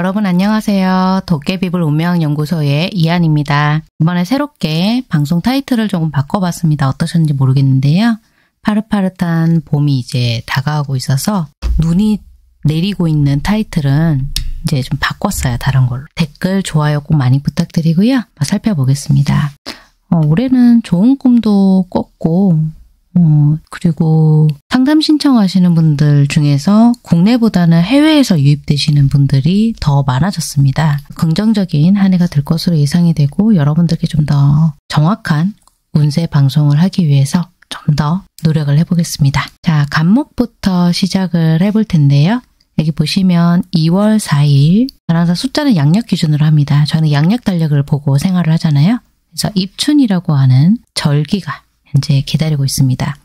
여러분 안녕하세요. 도깨비불 운명연구소의 이한입니다. 이번에 새롭게 방송 타이틀을 조금 바꿔봤습니다. 어떠셨는지 모르겠는데요. 파릇파릇한 봄이 이제 다가오고 있어서 눈이 내리고 있는 타이틀은 이제 좀 바꿨어요. 다른 걸로. 댓글, 좋아요 꼭 많이 부탁드리고요. 살펴보겠습니다. 올해는 좋은 꿈도 꿨고 그리고 상담 신청하시는 분들 중에서 국내보다는 해외에서 유입되시는 분들이 더 많아졌습니다. 긍정적인 한 해가 될 것으로 예상이 되고 여러분들께 좀 더 정확한 운세 방송을 하기 위해서 좀 더 노력을 해보겠습니다. 자, 간목부터 시작을 해볼 텐데요. 여기 보시면 2월 4일 항상 숫자는 양력 기준으로 합니다. 저는 양력 달력을 보고 생활을 하잖아요. 그래서 입춘이라고 하는 절기가 현재 기다리고 있습니다.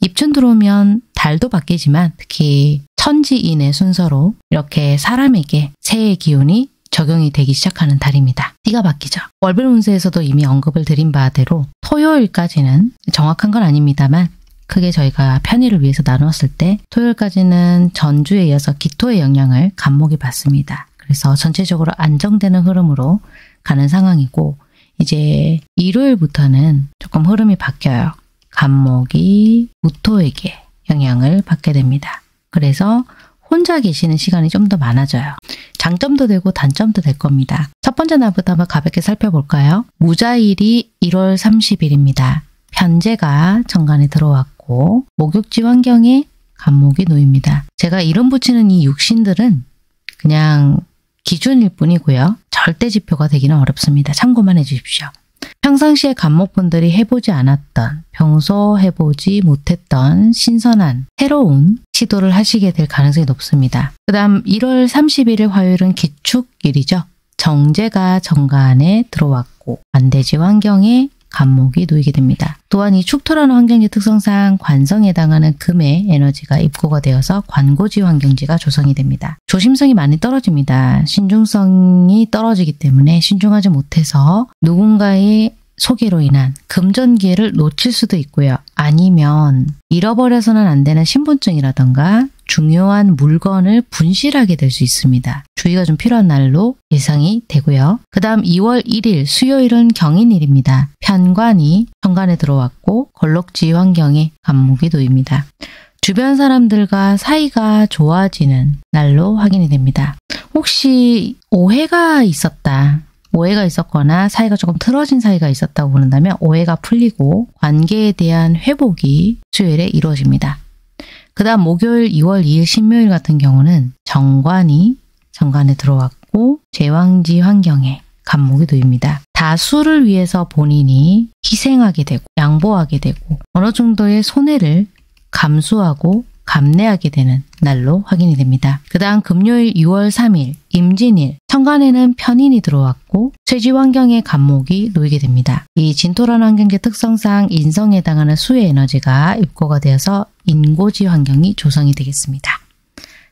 입춘 들어오면 달도 바뀌지만 특히 천지인의 순서로 이렇게 사람에게 새해 기운이 적용이 되기 시작하는 달입니다. 띠가 바뀌죠. 월별 운세에서도 이미 언급을 드린 바대로 토요일까지는 정확한 건 아닙니다만 크게 저희가 편의를 위해서 나누었을 때 토요일까지는 전주에 이어서 기토의 영향을 간목이 받습니다. 그래서 전체적으로 안정되는 흐름으로 가는 상황이고 이제 일요일부터는 조금 흐름이 바뀌어요. 간목이 무토에게 영향을 받게 됩니다. 그래서 혼자 계시는 시간이 좀 더 많아져요. 장점도 되고 단점도 될 겁니다. 첫 번째 날부터 한번 가볍게 살펴볼까요? 무자일이 1월 30일입니다. 편제가 정관에 들어왔고 목욕지 환경에 간목이 놓입니다. 제가 이름 붙이는 이 육신들은 그냥 기준일 뿐이고요. 절대 지표가 되기는 어렵습니다. 참고만 해주십시오. 평상시에 간목분들이 해보지 않았던, 평소 해보지 못했던 신선한 새로운 시도를 하시게 될 가능성이 높습니다. 그 다음 1월 31일 화요일은 기축일이죠. 정제가 정관에 들어왔고 반대지 환경에 간목이 놓이게 됩니다. 또한 이 축토라는 환경지 특성상 관성에 해당하는 금의 에너지가 입고가 되어서 관고지 환경지가 조성이 됩니다. 조심성이 많이 떨어집니다. 신중성이 떨어지기 때문에 신중하지 못해서 누군가의 소개로 인한 금전 기회를 놓칠 수도 있고요. 아니면 잃어버려서는 안 되는 신분증이라던가 중요한 물건을 분실하게 될 수 있습니다. 주의가 좀 필요한 날로 예상이 되고요. 그 다음 2월 1일 수요일은 경인일입니다. 편관이 정관에 들어왔고 걸럭지 환경에 간목이 놓입니다. 주변 사람들과 사이가 좋아지는 날로 확인이 됩니다. 혹시 오해가 있었거나 사이가 조금 틀어진 사이가 있었다고 본다면 오해가 풀리고 관계에 대한 회복이 수요일에 이루어집니다. 그 다음 목요일 2월 2일 신묘일 같은 경우는 정관이 정관에 들어왔고 제왕지 환경에 간목이 놓입니다. 다수를 위해서 본인이 희생하게 되고 양보하게 되고 어느 정도의 손해를 감수하고 감내하게 되는 날로 확인이 됩니다. 그 다음 금요일 2월 3일 임진일 천간에는 편인이 들어왔고 쇠지 환경에 간목이 놓이게 됩니다. 이 진토라는 환경의 특성상 인성에 해당하는 수의 에너지가 입고가 되어서 인고지 환경이 조성이 되겠습니다.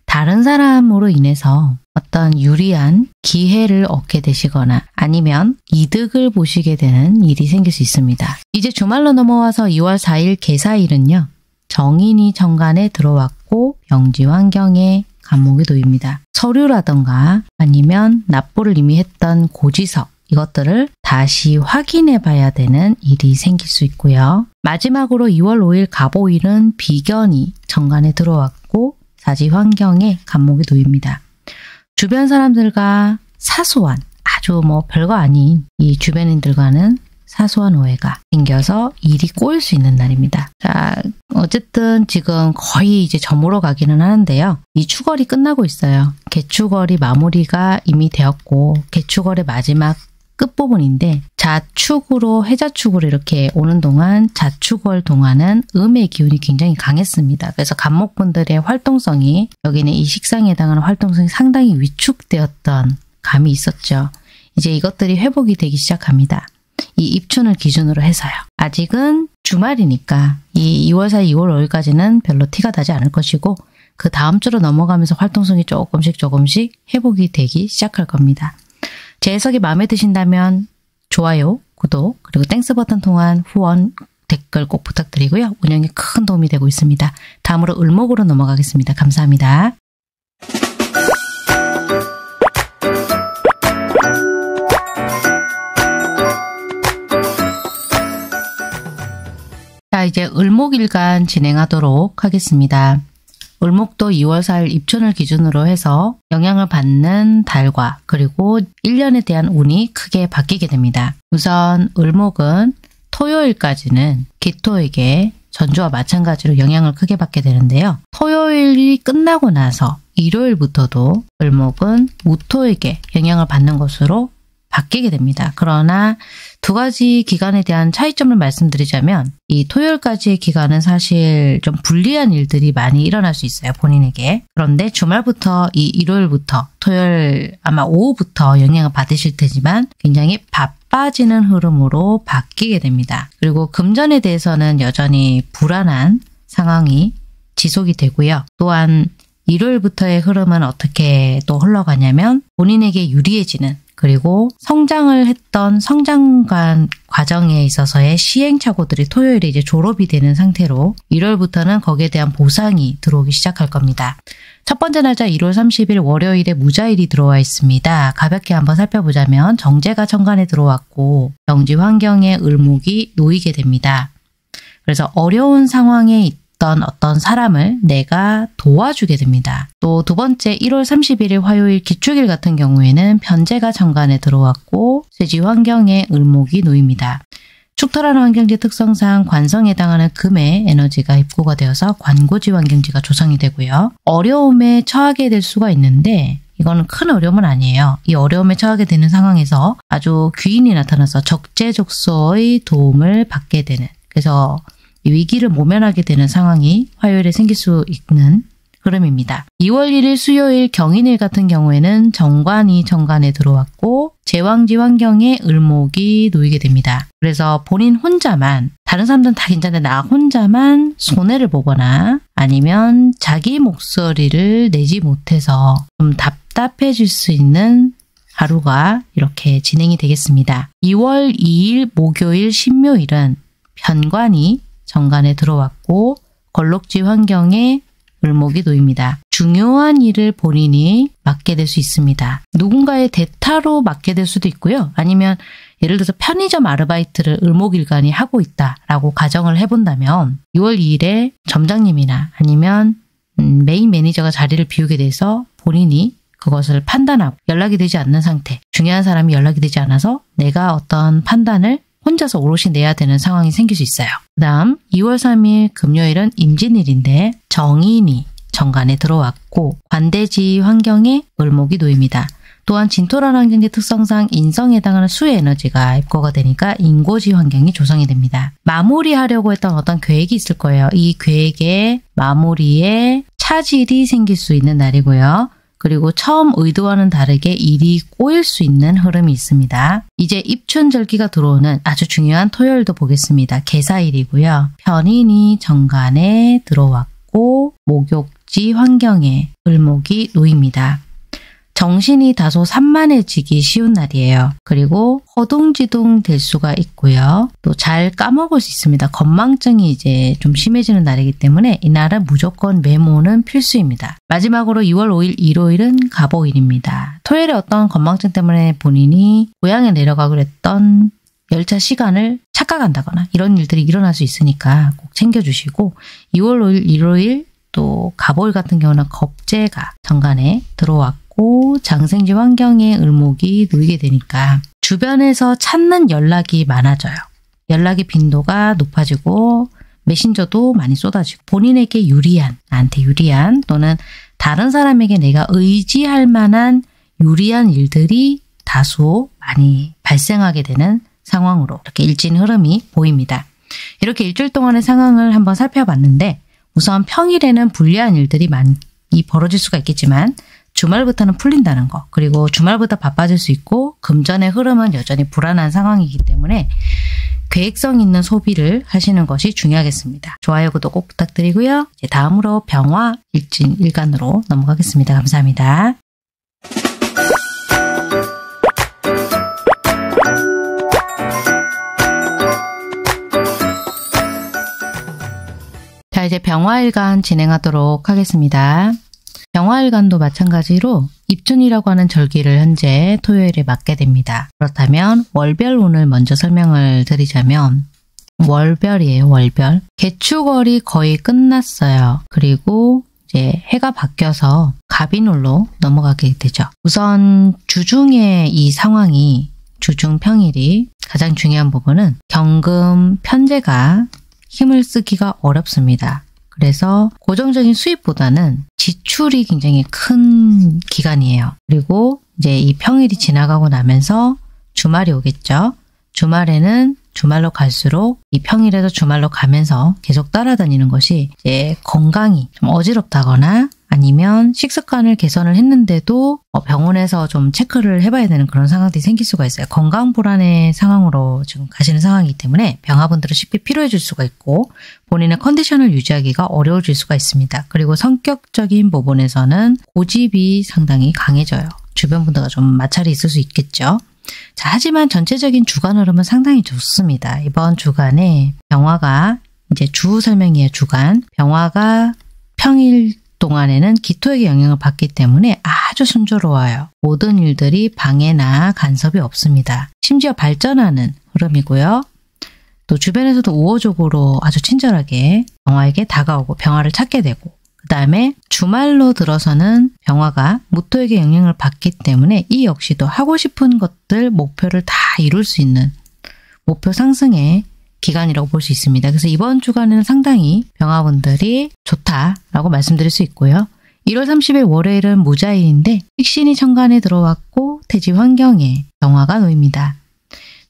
다른 사람으로 인해서 어떤 유리한 기회를 얻게 되시거나 아니면 이득을 보시게 되는 일이 생길 수 있습니다. 이제 주말로 넘어와서 2월 4일 개사일은요. 정인이 정관에 들어왔고 병지 환경에 간목이 놓입니다. 서류라던가 아니면 납부를 이미 했던 고지서 이것들을 다시 확인해 봐야 되는 일이 생길 수 있고요. 마지막으로 2월 5일 갑오일은 비견이 정관에 들어왔고 사지 환경에 간목이 놓입니다. 주변 사람들과 사소한 아주 별거 아닌 이 주변인들과는 사소한 오해가 생겨서 일이 꼬일 수 있는 날입니다. 자, 어쨌든 지금 거의 이제 저물어 가기는 하는데요. 이 추걸이 끝나고 있어요. 개추걸이 마무리가 이미 되었고 개추걸의 마지막 끝부분인데 자축으로 해자축으로 이렇게 오는 동안 자축월 동안은 음의 기운이 굉장히 강했습니다. 그래서 간목분들의 활동성이 여기는 이 식상에 해당하는 활동성이 상당히 위축되었던 감이 있었죠. 이제 이것들이 회복이 되기 시작합니다. 이 입춘을 기준으로 해서요. 아직은 주말이니까 이 2월 4일, 2월 5일까지는 별로 티가 나지 않을 것이고 그 다음 주로 넘어가면서 활동성이 조금씩 회복이 되기 시작할 겁니다. 제 해석이 마음에 드신다면 좋아요, 구독, 그리고 땡스 버튼 통한 후원, 댓글 꼭 부탁드리고요. 운영에 큰 도움이 되고 있습니다. 다음으로 을목으로 넘어가겠습니다. 감사합니다. 자, 이제 을목일간 진행하도록 하겠습니다. 을목도 2월 4일 입춘을 기준으로 해서 영향을 받는 달과 그리고 1년에 대한 운이 크게 바뀌게 됩니다. 우선 을목은 토요일까지는 기토에게 전주와 마찬가지로 영향을 크게 받게 되는데요. 토요일이 끝나고 나서 일요일부터도 을목은 무토에게 영향을 받는 것으로 바뀌게 됩니다. 그러나 두 가지 기간에 대한 차이점을 말씀드리자면 이 토요일까지의 기간은 사실 좀 불리한 일들이 많이 일어날 수 있어요. 본인에게. 그런데 주말부터 이 일요일부터 토요일 아마 오후부터 영향을 받으실 테지만 굉장히 바빠지는 흐름으로 바뀌게 됩니다. 그리고 금전에 대해서는 여전히 불안한 상황이 지속이 되고요. 또한 일요일부터의 흐름은 어떻게 또 흘러가냐면 본인에게 유리해지는 그리고 성장을 했던 성장관 과정에 있어서의 시행착오들이 토요일에 이제 졸업이 되는 상태로 1월부터는 거기에 대한 보상이 들어오기 시작할 겁니다. 첫 번째 날짜 1월 30일 월요일에 무자일이 들어와 있습니다. 가볍게 한번 살펴보자면 정제가 천간에 들어왔고 경지 환경에 을목이 놓이게 됩니다. 그래서 어려운 상황에 어떤 사람을 내가 도와주게 됩니다. 또 두 번째 1월 31일 화요일 기축일 같은 경우에는 편재가 정관에 들어왔고 쇠지 환경에 을목이 놓입니다. 축토라는 환경지 특성상 관성에 해당하는 금의 에너지가 입고가 되어서 관고지 환경지가 조성이 되고요. 어려움에 처하게 될 수가 있는데 이건 큰 어려움은 아니에요. 이 어려움에 처하게 되는 상황에서 아주 귀인이 나타나서 적재적소의 도움을 받게 되는 그래서 위기를 모면하게 되는 상황이 화요일에 생길 수 있는 흐름입니다. 2월 1일 수요일 경인일 같은 경우에는 정관이 정관에 들어왔고 제왕지 환경에 을목이 놓이게 됩니다. 그래서 본인 혼자만 다른 사람들은 다 괜찮은데 나 혼자만 손해를 보거나 아니면 자기 목소리를 내지 못해서 좀 답답해질 수 있는 하루가 이렇게 진행이 되겠습니다. 2월 2일 목요일 신묘일은 편관이 정관에 들어왔고 걸록지 환경에 을목이 놓입니다. 중요한 일을 본인이 맡게 될 수 있습니다. 누군가의 대타로 맡게 될 수도 있고요. 아니면 예를 들어서 편의점 아르바이트를 을목일간이 하고 있다라고 가정을 해본다면 2월 2일에 점장님이나 아니면 메인 매니저가 자리를 비우게 돼서 본인이 그것을 판단하고 연락이 되지 않는 상태, 중요한 사람이 연락이 되지 않아서 내가 어떤 판단을 혼자서 오롯이 내야 되는 상황이 생길 수 있어요. 그 다음 2월 3일 금요일은 임진일인데 정인이 정관에 들어왔고 관대지 환경에 을목이 놓입니다. 또한 진토라는 환경지 특성상 인성에 해당하는 수의 에너지가 입고가 되니까 인고지 환경이 조성이 됩니다. 마무리하려고 했던 어떤 계획이 있을 거예요. 이 계획의 마무리에 차질이 생길 수 있는 날이고요. 그리고 처음 의도와는 다르게 일이 꼬일 수 있는 흐름이 있습니다. 이제 입춘절기가 들어오는 아주 중요한 토요일도 보겠습니다. 계사일이고요. 편인이 정관에 들어왔고 목욕지 환경에 을목이 놓입니다. 정신이 다소 산만해지기 쉬운 날이에요. 그리고 허둥지둥 될 수가 있고요. 또 잘 까먹을 수 있습니다. 건망증이 이제 좀 심해지는 날이기 때문에 이날은 무조건 메모는 필수입니다. 마지막으로 2월 5일 일요일은 갑오일입니다. 토요일에 어떤 건망증 때문에 본인이 고향에 내려가기로 했던 열차 시간을 착각한다거나 이런 일들이 일어날 수 있으니까 꼭 챙겨주시고 2월 5일 일요일 또 갑오일 같은 경우는 겁재가 정관에 들어왔고 장생지 환경에 을목이 놓이게 되니까 주변에서 찾는 연락이 많아져요. 연락의 빈도가 높아지고 메신저도 많이 쏟아지고 본인에게 유리한, 나한테 유리한 또는 다른 사람에게 내가 의지할 만한 유리한 일들이 다소 많이 발생하게 되는 상황으로 이렇게 일진 흐름이 보입니다. 이렇게 일주일 동안의 상황을 한번 살펴봤는데 우선 평일에는 불리한 일들이 많이 벌어질 수가 있겠지만 주말부터는 풀린다는 거 그리고 주말부터 바빠질 수 있고 금전의 흐름은 여전히 불안한 상황이기 때문에 계획성 있는 소비를 하시는 것이 중요하겠습니다. 좋아요, 구독 꼭 부탁드리고요. 이제 다음으로 병화 일진 일간으로 넘어가겠습니다. 감사합니다. 자, 이제 병화 일간 진행하도록 하겠습니다. 병화일간도 마찬가지로 입춘이라고 하는 절기를 현재 토요일에 맞게 됩니다. 그렇다면 월별 운을 먼저 설명을 드리자면 월별이에요. 월별. 개축월이 거의 끝났어요. 그리고 이제 해가 바뀌어서 갑인월로 넘어가게 되죠. 우선 주중에 이 상황이 주중 평일이 가장 중요한 부분은 경금 편제가 힘을 쓰기가 어렵습니다. 그래서 고정적인 수입보다는 지출이 굉장히 큰 기간이에요. 그리고 이제 이 평일이 지나가고 나면서 주말이 오겠죠. 주말에는 주말로 갈수록 이 평일에서 주말로 가면서 계속 따라다니는 것이 이제 건강이 좀 어지럽다거나 아니면 식습관을 개선을 했는데도 병원에서 좀 체크를 해봐야 되는 그런 상황들이 생길 수가 있어요. 건강 불안의 상황으로 지금 가시는 상황이기 때문에 병화분들은 쉽게 피로해질 수가 있고 본인의 컨디션을 유지하기가 어려워질 수가 있습니다. 그리고 성격적인 부분에서는 고집이 상당히 강해져요. 주변 분들과 좀 마찰이 있을 수 있겠죠. 자, 하지만 전체적인 주간 흐름은 상당히 좋습니다. 이번 주간에 병화가 이제 주 설명이에요. 주간 병화가 평일 동안에는 기토에게 영향을 받기 때문에 아주 순조로워요. 모든 일들이 방해나 간섭이 없습니다. 심지어 발전하는 흐름이고요. 또 주변에서도 우호적으로 아주 친절하게 병화에게 다가오고 병화를 찾게 되고 그 다음에 주말로 들어서는 병화가 무토에게 영향을 받기 때문에 이 역시도 하고 싶은 것들, 목표를 다 이룰 수 있는 목표 상승의 기간이라고 볼 수 있습니다. 그래서 이번 주간에는 상당히 병화분들이 좋다라고 말씀드릴 수 있고요. 1월 30일 월요일은 무자일인데 식신이 천간에 들어왔고 태지 환경에 병화가 놓입니다.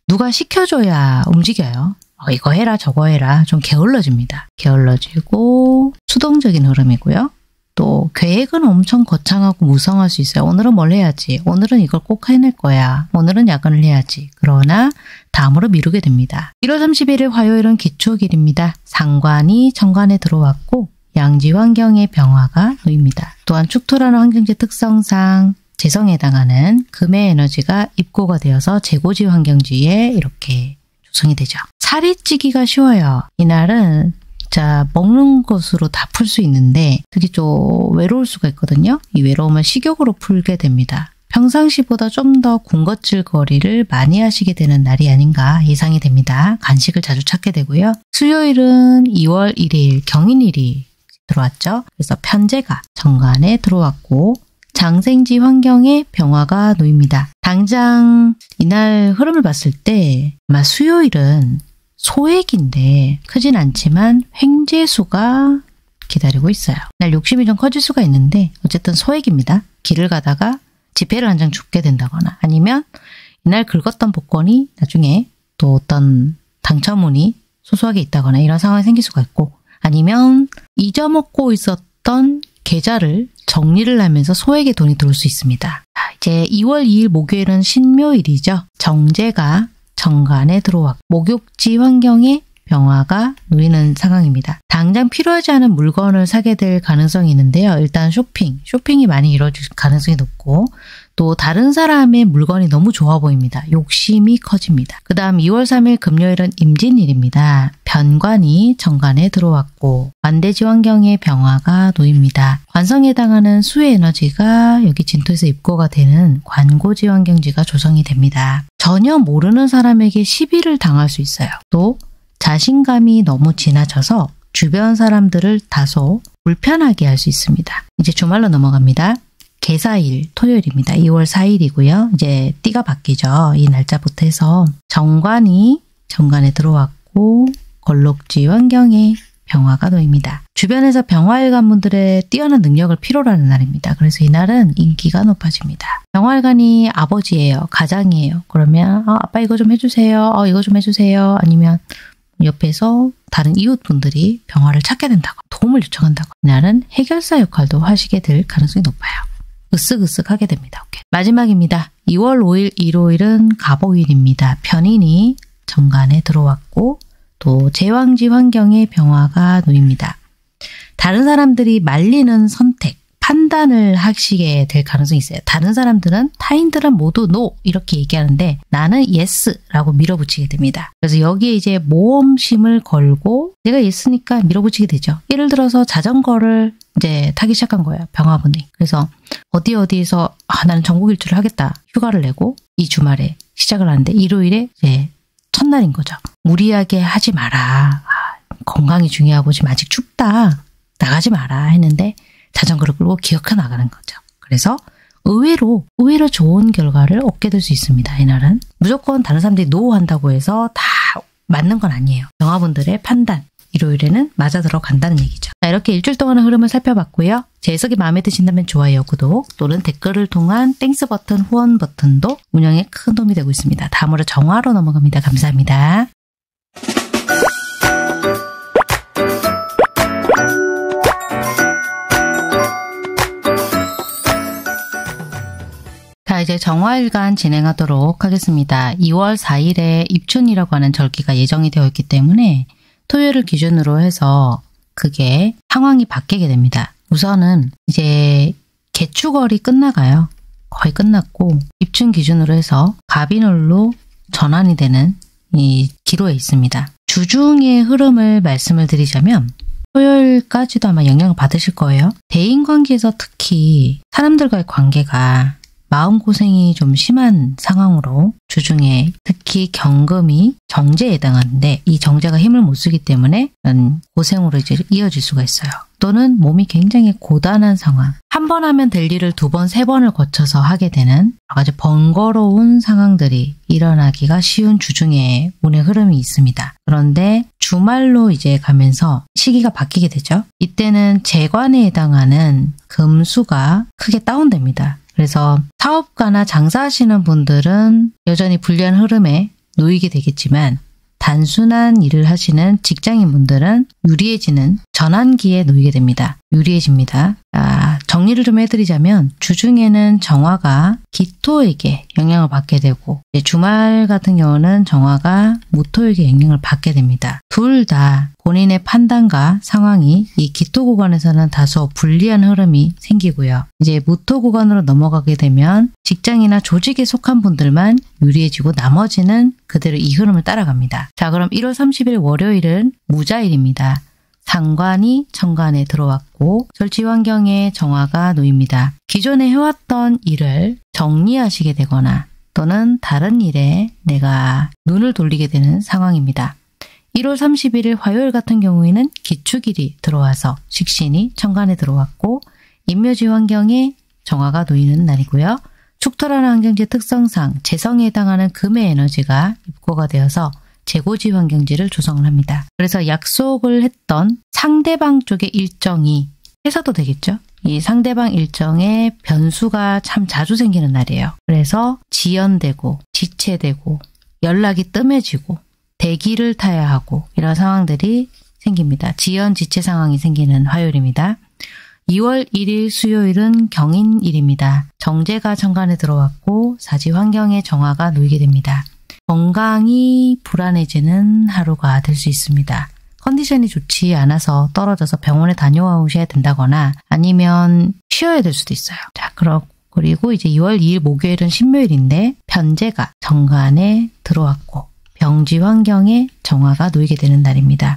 누가 시켜줘야 움직여요. 이거 해라 저거 해라 좀 게을러집니다. 게을러지고 수동적인 흐름이고요. 또 계획은 엄청 거창하고 무성할 수 있어요. 오늘은 뭘 해야지, 오늘은 이걸 꼭 해낼 거야, 오늘은 야근을 해야지. 그러나 다음으로 미루게 됩니다. 1월 31일 화요일은 기축일입니다. 상관이 정관에 들어왔고 양지 환경의 병화가 놓입니다. 또한 축토라는 환경지 특성상 재성에 해당하는 금의 에너지가 입고가 되어서 재고지 환경지에 이렇게 조성이 되죠. 살이 찌기가 쉬워요. 이날은 자 먹는 것으로 다 풀 수 있는데 특히 좀 외로울 수가 있거든요. 이 외로움을 식욕으로 풀게 됩니다. 평상시보다 좀 더 군것질 거리를 많이 하시게 되는 날이 아닌가 예상이 됩니다. 간식을 자주 찾게 되고요. 수요일은 2월 1일 경인일이 들어왔죠. 그래서 편제가 정관에 들어왔고 장생지 환경에 병화가 놓입니다. 당장 이날 흐름을 봤을 때 아마 수요일은 소액인데 크진 않지만 횡재수가 기다리고 있어요. 날 욕심이 좀 커질 수가 있는데 어쨌든 소액입니다. 길을 가다가 지폐를 한 장 줍게 된다거나 아니면 이날 긁었던 복권이 나중에 또 어떤 당첨운이 소소하게 있다거나 이런 상황이 생길 수가 있고 아니면 잊어먹고 있었던 계좌를 정리를 하면서 소액의 돈이 들어올 수 있습니다. 이제 2월 2일 목요일은 신묘일이죠. 정제가 정관에 들어왔고 목욕지 환경에 병화가 놓이는 상황입니다. 당장 필요하지 않은 물건을 사게 될 가능성이 있는데요. 일단 쇼핑이 많이 이루어질 가능성이 높고 또 다른 사람의 물건이 너무 좋아 보입니다. 욕심이 커집니다. 그 다음 2월 3일 금요일은 임진일입니다. 변관이 정관에 들어왔고 관대지 환경에 병화가 놓입니다. 관성에 해당하는 수의 에너지가 여기 진토에서 입고가 되는 관고지 환경지가 조성이 됩니다. 전혀 모르는 사람에게 시비를 당할 수 있어요. 또 자신감이 너무 지나쳐서 주변 사람들을 다소 불편하게 할 수 있습니다. 이제 주말로 넘어갑니다. 개사일, 토요일입니다. 2월 4일이고요. 이제 띠가 바뀌죠. 이 날짜부터 해서 정관이 정관에 들어왔고 걸록지 환경에 병화가 놓입니다. 주변에서 병화일간분들의 뛰어난 능력을 필요로 하는 날입니다. 그래서 이날은 인기가 높아집니다. 병화일간이 아버지예요. 가장이에요. 그러면 아빠 이거 좀 해주세요. 이거 좀 해주세요. 아니면 옆에서 다른 이웃분들이 병화를 찾게 된다고 도움을 요청한다고 이날은 해결사 역할도 하시게 될 가능성이 높아요. 으쓱으쓱하게 됩니다. 오케이. 마지막입니다. 2월 5일 일요일은 갑오일입니다. 편인이 정관에 들어왔고 또 제왕지 환경에 병화가 놓입니다. 다른 사람들이 말리는 선택, 판단을 하시게 될 가능성이 있어요. 다른 사람들은 타인들은 모두 NO 이렇게 얘기하는데 나는 YES라고 밀어붙이게 됩니다. 그래서 여기에 이제 모험심을 걸고 내가 YES니까 밀어붙이게 되죠. 예를 들어서 자전거를 이제 타기 시작한 거예요. 병화분이. 그래서 어디에서 나는 전국 일주를 하겠다. 휴가를 내고 이 주말에 시작을 하는데 일요일에 이제 첫날인 거죠. 무리하게 하지 마라. 건강이 중요하고 지금 아직 춥다. 나가지 마라 했는데 자전거를 끌고 기어켜 나가는 거죠. 그래서 의외로 좋은 결과를 얻게 될 수 있습니다. 이날은 무조건 다른 사람들이 노한다고 해서 다 맞는 건 아니에요. 병화분들의 판단, 일요일에는 맞아 들어간다는 얘기죠. 자, 이렇게 일주일 동안의 흐름을 살펴봤고요. 제 해석이 마음에 드신다면 좋아요, 구독 또는 댓글을 통한 땡스 버튼, 후원 버튼도 운영에 큰 도움이 되고 있습니다. 다음으로 정화로 넘어갑니다. 감사합니다. 자, 이제 정화일간 진행하도록 하겠습니다. 2월 4일에 입춘이라고 하는 절기가 예정이 되어 있기 때문에 토요일을 기준으로 해서 그게 상황이 바뀌게 됩니다. 우선은 이제 개축월이 끝나가요. 거의 끝났고 입춘 기준으로 해서 갑인월로 전환이 되는 이 기로에 있습니다. 주중의 흐름을 말씀을 드리자면 토요일까지도 아마 영향을 받으실 거예요. 대인관계에서 특히 사람들과의 관계가 마음고생이 좀 심한 상황으로 주중에 특히 경금이 정제에 해당하는데 이 정제가 힘을 못 쓰기 때문에 고생으로 이제 이어질 수가 있어요. 또는 몸이 굉장히 고단한 상황. 한 번 하면 될 일을 두 번, 세 번을 거쳐서 하게 되는 여러 가지 번거로운 상황들이 일어나기가 쉬운 주중에 운의 흐름이 있습니다. 그런데 주말로 이제 가면서 시기가 바뀌게 되죠. 이때는 재관에 해당하는 금수가 크게 다운됩니다. 그래서 사업가나 장사하시는 분들은 여전히 불리한 흐름에 놓이게 되겠지만 단순한 일을 하시는 직장인분들은 유리해지는 전환기에 놓이게 됩니다. 유리해집니다. 정리를 좀 해드리자면 주중에는 정화가 기토에게 영향을 받게 되고 주말 같은 경우는 정화가 무토에게 영향을 받게 됩니다. 둘 다 본인의 판단과 상황이 이 기토 구간에서는 다소 불리한 흐름이 생기고요. 이제 무토 구간으로 넘어가게 되면 직장이나 조직에 속한 분들만 유리해지고 나머지는 그대로 이 흐름을 따라갑니다. 자, 그럼 1월 30일 월요일은 무자일입니다. 상관이 천간에 들어왔고 절지환경에 정화가 놓입니다. 기존에 해왔던 일을 정리하시게 되거나 또는 다른 일에 내가 눈을 돌리게 되는 상황입니다. 1월 31일 화요일 같은 경우에는 기축일이 들어와서 식신이 천간에 들어왔고 인묘지 환경에 정화가 놓이는 날이고요. 축토라는 환경지의 특성상 재성에 해당하는 금의 에너지가 입고가 되어서 재고지 환경지를 조성을 합니다. 그래서 약속을 했던 상대방 쪽의 일정이 해서도 되겠죠. 이 상대방 일정의 변수가 참 자주 생기는 날이에요. 그래서 지연되고 지체되고 연락이 뜸해지고 대기를 타야 하고 이런 상황들이 생깁니다. 지연 지체 상황이 생기는 화요일입니다. 2월 1일 수요일은 경인일입니다. 정제가 천간에 들어왔고 사지 환경에 정화가 놓이게 됩니다. 건강이 불안해지는 하루가 될 수 있습니다. 컨디션이 좋지 않아서 떨어져서 병원에 다녀오셔야 된다거나 아니면 쉬어야 될 수도 있어요. 자, 그리고 이제 2월 2일 목요일은 신묘일인데 편재가 정관에 들어왔고 병지 환경에 정화가 놓이게 되는 날입니다.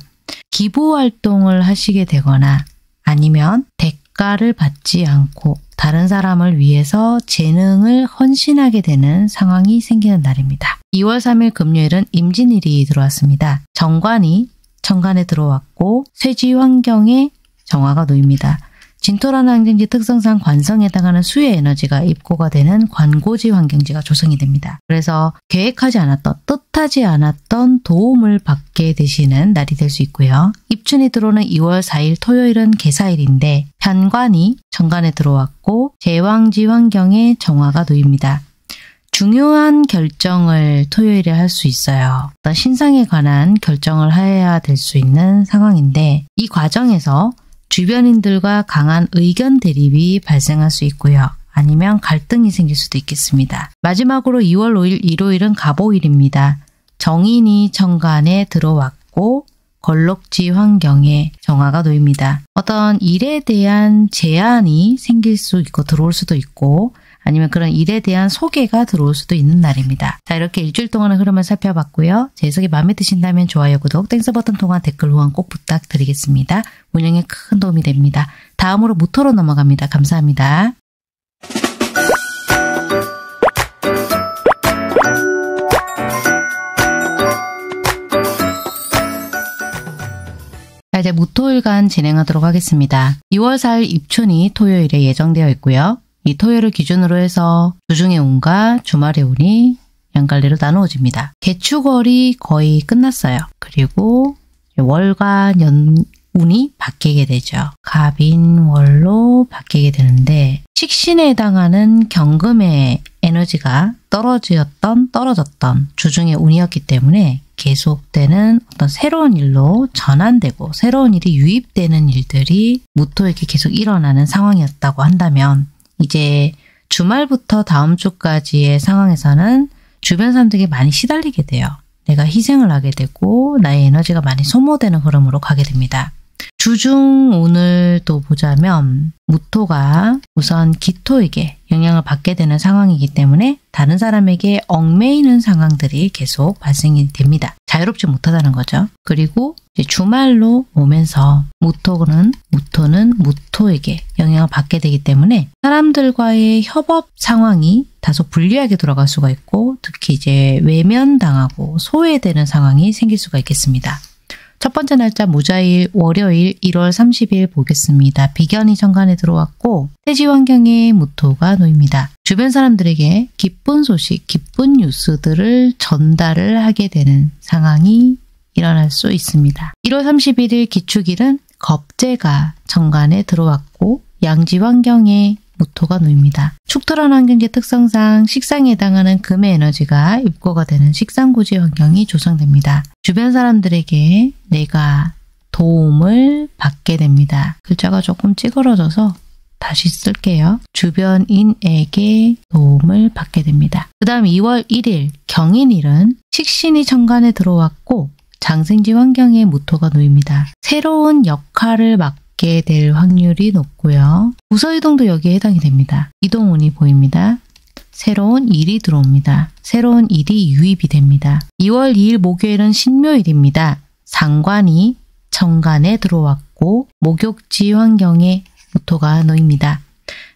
기부 활동을 하시게 되거나 아니면 대가를 받지 않고 다른 사람을 위해서 재능을 헌신하게 되는 상황이 생기는 날입니다. 2월 3일 금요일은 임진일이 들어왔습니다. 정관이 천간에 들어왔고 쇠지 환경에 정화가 놓입니다. 진토라는 환경지 특성상 관성에 해당하는 수의 에너지가 입고가 되는 관고지 환경지가 조성이 됩니다. 그래서 계획하지 않았던, 뜻하지 않았던 도움을 받게 되시는 날이 될 수 있고요. 입춘이 들어오는 2월 4일 토요일은 계사일인데 편관이 정관에 들어왔고 제왕지 환경에 정화가 놓입니다. 중요한 결정을 토요일에 할 수 있어요. 어떤 신상에 관한 결정을 해야 될 수 있는 상황인데 이 과정에서 주변인들과 강한 의견 대립이 발생할 수 있고요. 아니면 갈등이 생길 수도 있겠습니다. 마지막으로 2월 5일 일요일은 갑오일입니다. 정인이 천간에 들어왔고 걸럭지 환경에 정화가 놓입니다. 어떤 일에 대한 제안이 생길 수 있고 들어올 수도 있고 아니면 그런 일에 대한 소개가 들어올 수도 있는 날입니다. 자, 이렇게 일주일 동안의 흐름을 살펴봤고요. 제 해석이 마음에 드신다면 좋아요, 구독, 땡스 버튼 통한 댓글 후원 꼭 부탁드리겠습니다. 운영에 큰 도움이 됩니다. 다음으로 무토로 넘어갑니다. 감사합니다. 자, 이제 무토일간 진행하도록 하겠습니다. 2월 4일 입춘이 토요일에 예정되어 있고요. 이 토요일을 기준으로 해서 주중의 운과 주말의 운이 양갈래로 나누어집니다. 개축월이 거의 끝났어요. 그리고 월과 연 운이 바뀌게 되죠. 갑인월로 바뀌게 되는데 식신에 해당하는 경금의 에너지가 떨어졌던 주중의 운이었기 때문에 계속되는 어떤 새로운 일로 전환되고 새로운 일이 유입되는 일들이 무토에게 계속 일어나는 상황이었다고 한다면 이제 주말부터 다음 주까지의 상황에서는 주변 사람들에게 많이 시달리게 돼요. 내가 희생을 하게 되고 나의 에너지가 많이 소모되는 흐름으로 가게 됩니다. 주중 운을 또 보자면 무토가 우선 기토에게 영향을 받게 되는 상황이기 때문에 다른 사람에게 얽매이는 상황들이 계속 발생이 됩니다. 자유롭지 못하다는 거죠. 그리고 이제 주말로 오면서 무토는 무토에게 영향을 받게 되기 때문에 사람들과의 협업 상황이 다소 불리하게 돌아갈 수가 있고 특히 이제 외면당하고 소외되는 상황이 생길 수가 있겠습니다. 첫 번째 날짜 무자일 월요일 1월 30일 보겠습니다. 비견이 정관에 들어왔고 태지 환경에 무토가 놓입니다. 주변 사람들에게 기쁜 소식, 기쁜 뉴스들을 전달을 하게 되는 상황이 일어날 수 있습니다. 1월 31일 기축일은 겁재가 정관에 들어왔고 양지 환경에 무토가 놓입니다. 축토란 환경의 특성상 식상에 해당하는 금의 에너지가 입고가 되는 식상고지 환경이 조성됩니다. 주변 사람들에게 내가 도움을 받게 됩니다. 글자가 조금 찌그러져서 다시 쓸게요. 주변인에게 도움을 받게 됩니다. 그 다음 2월 1일 경인일은 식신이 정관에 들어왔고 장생지 환경에 무토가 놓입니다. 새로운 역할을 맡게 될 확률이 높고요. 부서이동도 여기에 해당이 됩니다. 이동운이 보입니다. 새로운 일이 들어옵니다. 새로운 일이 유입이 됩니다. 2월 2일 목요일은 신묘일입니다. 상관이 정관에 들어왔고 목욕지 환경에 무토가 놓입니다.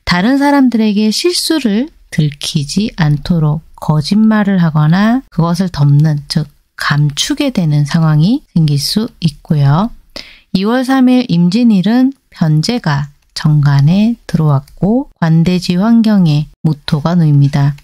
다른 사람들에게 실수를 들키지 않도록 거짓말을 하거나 그것을 덮는 즉 감추게 되는 상황이 생길 수 있고요. 2월 3일 임진일은 편재가 정관에 들어왔고 관대지 환경에 무토가 놓입니다.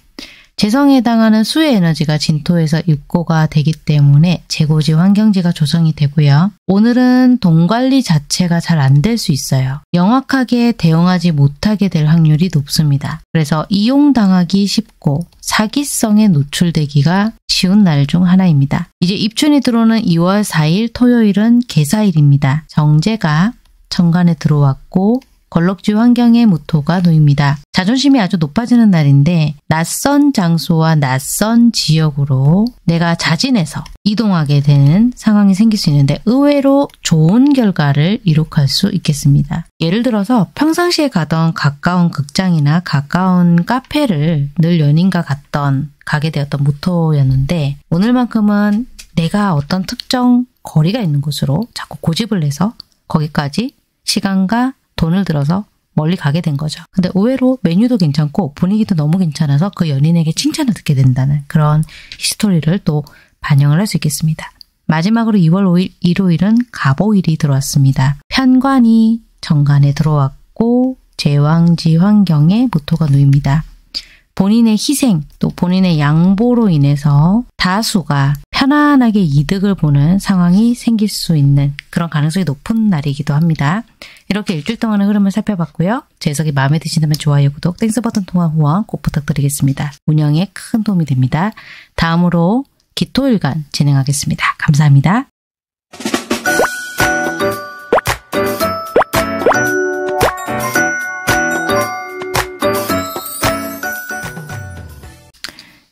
재성에 해당하는 수의 에너지가 진토에서 입고가 되기 때문에 재고지 환경지가 조성이 되고요. 오늘은 돈 관리 자체가 잘 안 될 수 있어요. 명확하게 대응하지 못하게 될 확률이 높습니다. 그래서 이용당하기 쉽고 사기성에 노출되기가 쉬운 날 중 하나입니다. 이제 입춘이 들어오는 2월 4일 토요일은 계사일입니다. 정제가 정관에 들어왔고 걸럭지 환경에 무토가 놓입니다. 자존심이 아주 높아지는 날인데 낯선 장소와 낯선 지역으로 내가 자진해서 이동하게 되는 상황이 생길 수 있는데 의외로 좋은 결과를 이룩할 수 있겠습니다. 예를 들어서 평상시에 가던 가까운 극장이나 가까운 카페를 늘 연인과 가게 되었던 무토였는데 오늘만큼은 내가 어떤 특정 거리가 있는 곳으로 자꾸 고집을 내서 거기까지 시간과 돈을 들어서 멀리 가게 된 거죠. 근데 의외로 메뉴도 괜찮고 분위기도 너무 괜찮아서 그 연인에게 칭찬을 듣게 된다는 그런 히스토리를 또 반영을 할 수 있겠습니다. 마지막으로 2월 5일 일요일은 갑오일이 들어왔습니다. 편관이 정관에 들어왔고 제왕지 환경에 무토가 놓입니다. 본인의 희생 또 본인의 양보로 인해서 다수가 편안하게 이득을 보는 상황이 생길 수 있는 그런 가능성이 높은 날이기도 합니다. 이렇게 일주일 동안의 흐름을 살펴봤고요. 제 해석이 마음에 드신다면 좋아요, 구독, 땡스 버튼 통한 후원 꼭 부탁드리겠습니다. 운영에 큰 도움이 됩니다. 다음으로 기토일간 진행하겠습니다. 감사합니다.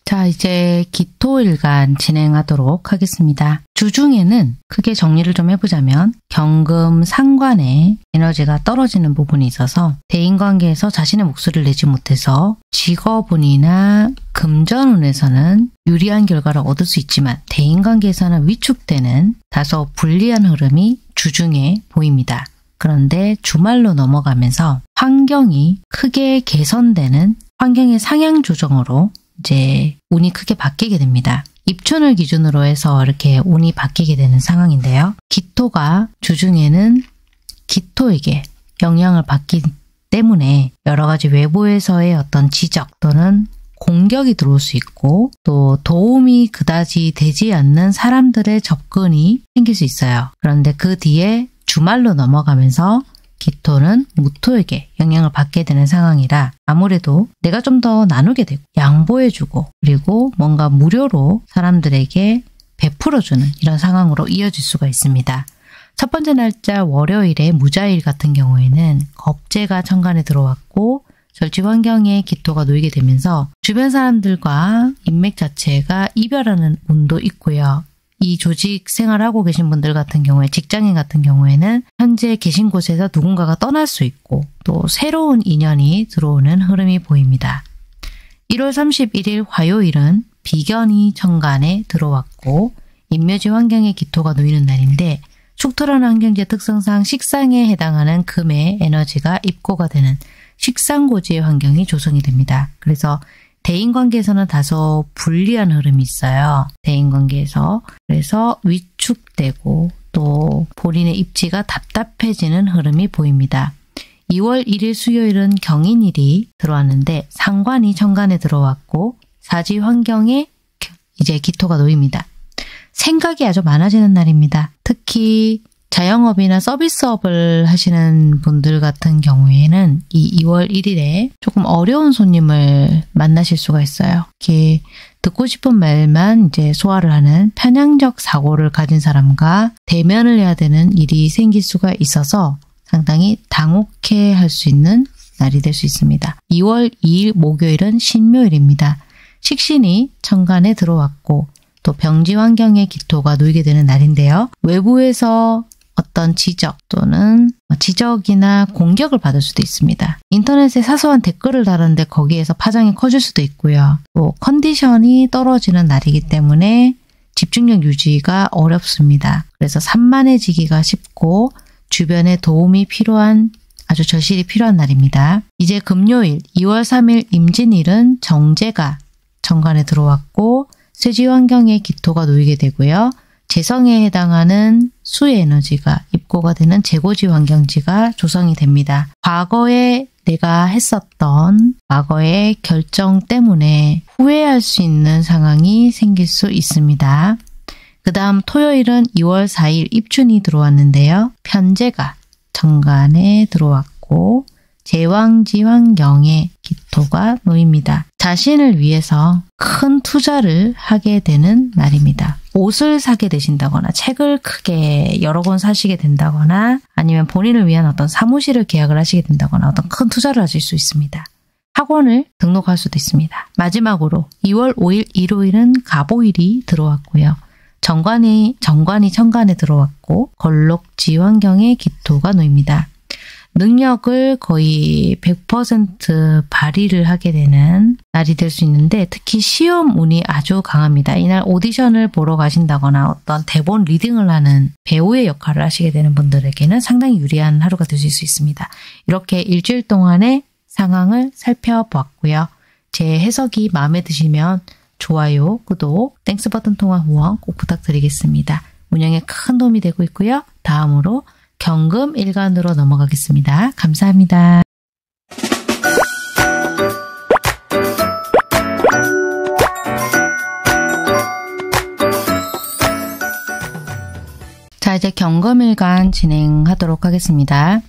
자, 이제 기토일간 진행하도록 하겠습니다. 주중에는 크게 정리를 좀 해보자면 경금 상관에 에너지가 떨어지는 부분이 있어서 대인관계에서 자신의 목소리를 내지 못해서 직업운이나 금전운에서는 유리한 결과를 얻을 수 있지만 대인관계에서는 위축되는 다소 불리한 흐름이 주중에 보입니다. 그런데 주말로 넘어가면서 환경이 크게 개선되는 환경의 상향 조정으로 이제 운이 크게 바뀌게 됩니다. 입춘을 기준으로 해서 이렇게 운이 바뀌게 되는 상황인데요. 기토가 주중에는 기토에게 영향을 받기 때문에 여러 가지 외부에서의 어떤 지적 또는 공격이 들어올 수 있고 또 도움이 그다지 되지 않는 사람들의 접근이 생길 수 있어요. 그런데 그 뒤에 주말로 넘어가면서 기토는 무토에게 영향을 받게 되는 상황이라 아무래도 내가 좀 더 나누게 되고 양보해주고 그리고 뭔가 무료로 사람들에게 베풀어주는 이런 상황으로 이어질 수가 있습니다. 첫 번째 날짜 월요일에 무자일 같은 경우에는 겁재가 천간에 들어왔고 절집 환경에 기토가 놓이게 되면서 주변 사람들과 인맥 자체가 이별하는 운도 있고요. 이 조직 생활하고 계신 분들 같은 경우에 직장인 같은 경우에는 현재 계신 곳에서 누군가가 떠날 수 있고 또 새로운 인연이 들어오는 흐름이 보입니다. 1월 31일 화요일은 비견이 천간에 들어왔고 인묘지 환경에 기토가 놓이는 날인데 축토라는 환경지의 특성상 식상에 해당하는 금의 에너지가 입고가 되는 식상고지의 환경이 조성이 됩니다. 그래서 대인관계에서는 다소 불리한 흐름이 있어요. 대인관계에서. 그래서 위축되고 또 본인의 입지가 답답해지는 흐름이 보입니다. 2월 1일 수요일은 경인일이 들어왔는데 상관이 천간에 들어왔고 사지 환경에 이제 기토가 놓입니다. 생각이 아주 많아지는 날입니다. 특히 자영업이나 서비스업을 하시는 분들 같은 경우에는 이 2월 1일에 조금 어려운 손님을 만나실 수가 있어요. 이렇게 듣고 싶은 말만 이제 소화를 하는 편향적 사고를 가진 사람과 대면을 해야 되는 일이 생길 수가 있어서 상당히 당혹해 할 수 있는 날이 될 수 있습니다. 2월 2일 목요일은 신묘일입니다. 식신이 천간에 들어왔고 또 병지 환경에 기토가 놓이게 되는 날인데요. 외부에서 어떤 지적 또는 지적이나 공격을 받을 수도 있습니다. 인터넷에 사소한 댓글을 다는데 거기에서 파장이 커질 수도 있고요. 또 컨디션이 떨어지는 날이기 때문에 집중력 유지가 어렵습니다. 그래서 산만해지기가 쉽고 주변에 도움이 필요한 아주 절실히 필요한 날입니다. 이제 금요일 2월 3일 임진일은 정제가 정관에 들어왔고 쇠지 환경에 기토가 놓이게 되고요. 재성에 해당하는 수의 에너지가 입고가 되는 재고지 환경지가 조성이 됩니다. 과거에 내가 했었던 과거의 결정 때문에 후회할 수 있는 상황이 생길 수 있습니다. 그 다음 토요일은 2월 4일 입춘이 들어왔는데요. 편재가 정관에 들어왔고 제왕지 환경에 기토가 놓입니다. 자신을 위해서 큰 투자를 하게 되는 날입니다. 옷을 사게 되신다거나 책을 크게 여러 권 사시게 된다거나 아니면 본인을 위한 어떤 사무실을 계약을 하시게 된다거나 어떤 큰 투자를 하실 수 있습니다. 학원을 등록할 수도 있습니다. 마지막으로 2월 5일 일요일은 갑오일이 들어왔고요. 정관이 천간에 들어왔고 걸록지 환경에 기토가 놓입니다. 능력을 거의 100% 발휘를 하게 되는 날이 될 수 있는데 특히 시험 운이 아주 강합니다. 이날 오디션을 보러 가신다거나 어떤 대본 리딩을 하는 배우의 역할을 하시게 되는 분들에게는 상당히 유리한 하루가 되실 수 있습니다. 이렇게 일주일 동안의 상황을 살펴보았고요. 제 해석이 마음에 드시면 좋아요, 구독, 땡스 버튼 통화 후원 꼭 부탁드리겠습니다. 운영에 큰 도움이 되고 있고요. 다음으로 경금 일간으로 넘어가겠습니다. 감사합니다. 자, 이제 경금 일간 진행하도록 하겠습니다.